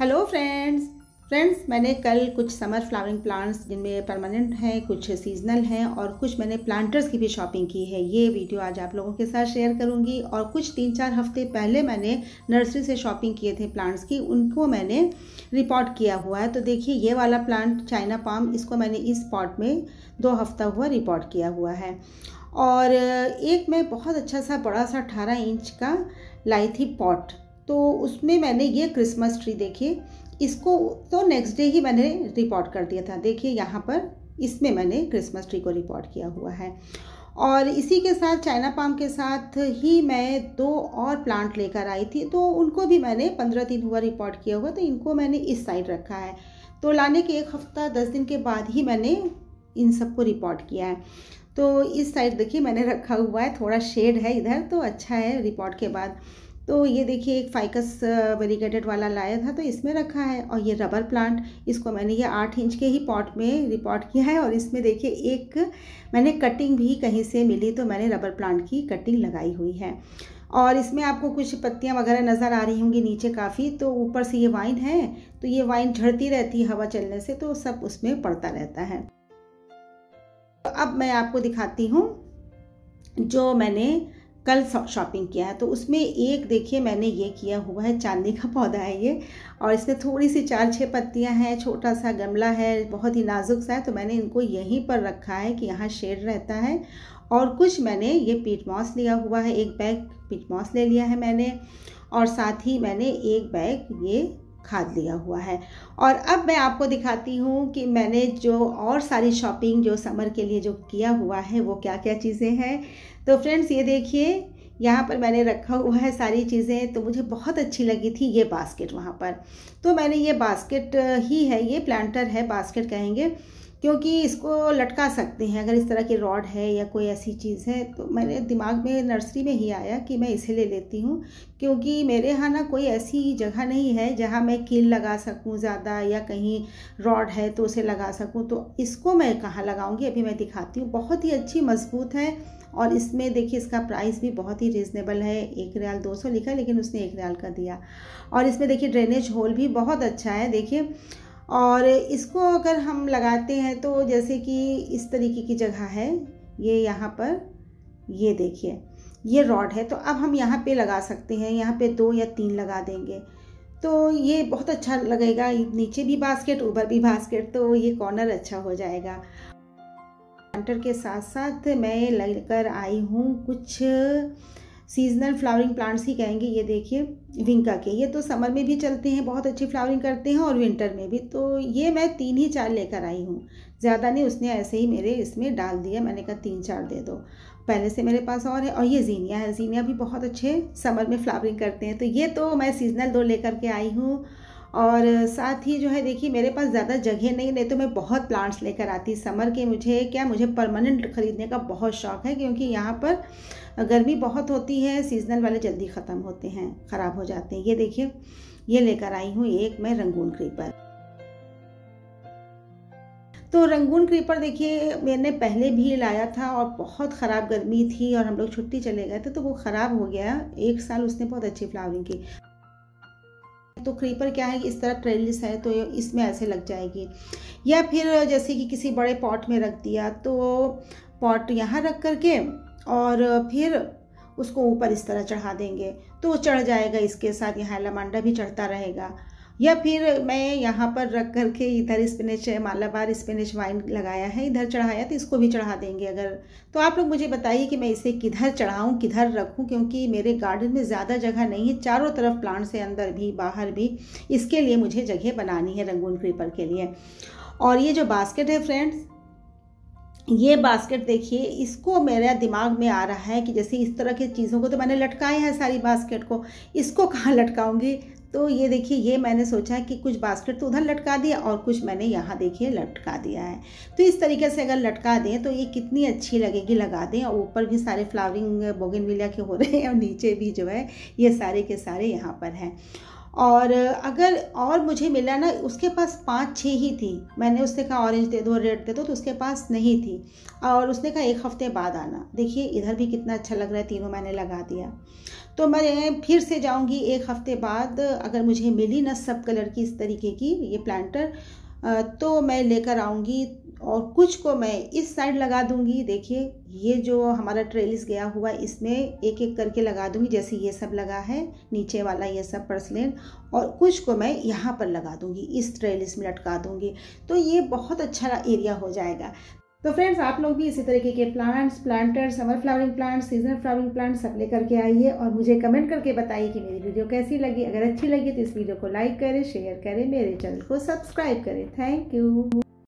Hello friends, मैंने कल कुछ समर फ्लावरिंग प्लांट्स जिनमें परमानेंट हैं, कुछ सीजनल हैं और कुछ मैंने प्लांटर्स की भी शॉपिंग की है, ये वीडियो आज आप लोगों के साथ शेयर करूंगी। और कुछ 3-4 हफ्ते पहले मैंने नर्सरी से शॉपिंग किए थे प्लांट्स की, उनको मैंने रिपोर्ट किया हुआ है। तो देखिए ये वाला प्लांट चाइना पाम, इसको मैंने इस पॉट में 2 हफ्ता हुआ रिपोर्ट किया हुआ है। और एक मैं बहुत अच्छा सा बड़ा सा 18 इंच का लाई थी पॉट, तो उसमें मैंने ये क्रिसमस ट्री, देखिए इसको तो नेक्स्ट डे ही मैंने रिपोर्ट कर दिया था। देखिए यहाँ पर इसमें मैंने क्रिसमस ट्री को रिपोर्ट किया हुआ है। और इसी के साथ चाइना पाम के साथ ही मैं 2 और प्लांट लेकर आई थी, तो उनको भी मैंने 15 दिन हुआ रिपोर्ट किया हुआ, तो इनको मैंने इस साइड रखा है। तो लाने के 1 हफ्ता 10 दिन के बाद ही मैंने इन सबको रिपोर्ट किया है। तो इस साइड देखिए मैंने रखा हुआ है, थोड़ा शेड है इधर, तो अच्छा है रिपोर्ट के बाद। तो ये देखिए एक फाइकस वेरिगेटेड वाला लाया था, तो इसमें रखा है। और ये रबर प्लांट, इसको मैंने ये 8 इंच के ही पॉट में रिपोर्ट किया है। और इसमें देखिए एक मैंने कटिंग भी कहीं से मिली, तो मैंने रबर प्लांट की कटिंग लगाई हुई है। और इसमें आपको कुछ पत्तियां वगैरह नज़र आ रही होंगी नीचे काफ़ी, तो ऊपर से ये वाइन है, तो ये वाइन झड़ती रहती है हवा चलने से, तो सब उसमें पड़ता रहता है। तो अब मैं आपको दिखाती हूँ जो मैंने कल शॉपिंग किया है। तो उसमें एक देखिए मैंने ये किया हुआ है, चांदनी का पौधा है ये, और इसमें थोड़ी सी 4-6 पत्तियां हैं, छोटा सा गमला है, बहुत ही नाजुक सा है। तो मैंने इनको यहीं पर रखा है कि यहाँ शेड रहता है। और कुछ मैंने ये पीटमॉस लिया हुआ है, 1 बैग पीटमॉस ले लिया है मैंने, और साथ ही मैंने 1 बैग ये खाद लिया हुआ है। और अब मैं आपको दिखाती हूँ कि मैंने जो और सारी शॉपिंग जो समर के लिए जो किया हुआ है वो क्या क्या चीज़ें हैं। तो फ्रेंड्स ये देखिए यहाँ पर मैंने रखा हुआ है सारी चीज़ें, तो मुझे बहुत अच्छी लगी थी ये बास्केट वहाँ पर। तो मैंने ये बास्केट ही है, ये प्लांटर है, बास्केट कहेंगे क्योंकि इसको लटका सकते हैं अगर इस तरह की रॉड है या कोई ऐसी चीज़ है। तो मेरे दिमाग में नर्सरी में ही आया कि मैं इसे ले लेती हूँ, क्योंकि मेरे यहाँ ना कोई ऐसी जगह नहीं है जहाँ मैं कील लगा सकूँ ज़्यादा, या कहीं रॉड है तो उसे लगा सकूँ। तो इसको मैं कहाँ लगाऊँगी, अभी मैं दिखाती हूँ। बहुत ही अच्छी मजबूत है, और इसमें देखिए इसका प्राइस भी बहुत ही रीज़नेबल है, 1 रियाल 200 लिखा, लेकिन उसने 1 रियाल का दिया। और इसमें देखिए ड्रेनेज होल भी बहुत अच्छा है, देखिए। और इसको अगर हम लगाते हैं तो जैसे कि इस तरीके की जगह है, ये यहाँ पर ये देखिए ये रॉड है, तो अब हम यहाँ पे लगा सकते हैं, यहाँ पे 2 या 3 लगा देंगे, तो ये बहुत अच्छा लगेगा। नीचे भी बास्केट, ऊपर भी बास्केट, तो ये कॉर्नर अच्छा हो जाएगा। प्लांटर के साथ साथ मैं लेकर आई हूँ कुछ सीजनल फ्लावरिंग प्लांट्स ही कहेंगे, ये देखिए विंका के, ये तो समर में भी चलते हैं, बहुत अच्छी फ्लावरिंग करते हैं, और विंटर में भी। तो ये मैं 3-4 लेकर आई हूँ, ज़्यादा नहीं, उसने ऐसे ही मेरे इसमें डाल दिया, मैंने कहा 3-4 दे दो, पहले से मेरे पास और है। और ये जीनिया है, जीनिया भी बहुत अच्छे समर में फ्लावरिंग करते हैं। तो ये तो मैं सीजनल 2 लेकर के आई हूँ। और साथ ही जो है देखिए मेरे पास ज़्यादा जगह नहीं तो मैं बहुत प्लांट्स लेकर आती समर के। मुझे परमानेंट ख़रीदने का बहुत शौक़ है, क्योंकि यहाँ पर गर्मी बहुत होती है, सीजनल वाले जल्दी ख़त्म होते हैं, ख़राब हो जाते हैं। ये देखिए ये लेकर आई हूँ एक मैं रंगून क्रीपर। तो रंगून क्रीपर देखिए मैंने पहले भी लाया था, और बहुत ख़राब गर्मी थी और हम लोग छुट्टी चले गए थे, तो वो ख़राब हो गया। 1 साल उसने बहुत अच्छी फ्लावरिंग की। तो क्रीपर क्या है, इस तरह ट्रेलिस है, तो इसमें ऐसे लग जाएगी, या फिर जैसे कि किसी बड़े पॉट में रख दिया, तो पॉट यहाँ रख करके और फिर उसको ऊपर इस तरह चढ़ा देंगे, तो चढ़ जाएगा। इसके साथ यहाँ एलमांडा भी चढ़ता रहेगा, या फिर मैं यहाँ पर रख करके इधर स्पिनच मालाबार, स्पिनच वाइन लगाया है, इधर चढ़ाया, तो इसको भी चढ़ा देंगे अगर। तो आप लोग मुझे बताइए कि मैं इसे किधर चढ़ाऊँ, किधर रखूँ, क्योंकि मेरे गार्डन में ज़्यादा जगह नहीं है, चारों तरफ प्लांट्स है, अंदर भी बाहर भी। इसके लिए मुझे जगह बनानी है रंगून क्रीपर के लिए। और ये जो बास्केट है फ्रेंड्स, ये बास्केट देखिए, इसको मेरा दिमाग में आ रहा है कि जैसे इस तरह की चीज़ों को तो मैंने लटकाए हैं सारी बास्केट को, इसको कहाँ लटकाऊँगी। तो ये देखिए ये मैंने सोचा कि कुछ बास्केट तो उधर लटका दिया, और कुछ मैंने यहाँ देखिए लटका दिया है। तो इस तरीके से अगर लटका दें तो ये कितनी अच्छी लगेगी, लगा दें। और ऊपर भी सारे फ्लावरिंग बोगनविलिया के हो रहे हैं, और नीचे भी जो है ये सारे के सारे यहाँ पर हैं। और अगर और मुझे मिला ना, उसके पास 5-6 ही थी। मैंने उससे कहा ऑरेंज दे दो, रेड दे दो, तो उसके पास नहीं थी। और उसने कहा 1 हफ्ते बाद आना। देखिए इधर भी कितना अच्छा लग रहा है, तीनों मैंने लगा दिया। तो मैं फिर से जाऊंगी 1 हफ्ते बाद, अगर मुझे मिली ना सब कलर की इस तरीके की ये प्लांटर, तो मैं लेकर आऊँगी। और कुछ को मैं इस साइड लगा दूंगी। देखिए ये जो हमारा ट्रेलिस गया हुआ, इसमें एक एक करके लगा दूंगी, जैसे ये सब लगा है नीचे वाला, ये सब पर्सलेन। और कुछ को मैं यहाँ पर लगा दूंगी, इस ट्रेलिस में लटका दूंगी, तो ये बहुत अच्छा एरिया हो जाएगा। तो फ्रेंड्स आप लोग भी इसी तरीके के plants, planter, summer flowering plant, seasonal flowering plant सब लेकर के आइए और मुझे कमेंट करके बताइए कि मेरी वीडियो कैसी लगी। अगर अच्छी लगी तो इस वीडियो को लाइक करें, शेयर करें, मेरे चैनल को सब्सक्राइब करें। Thank you.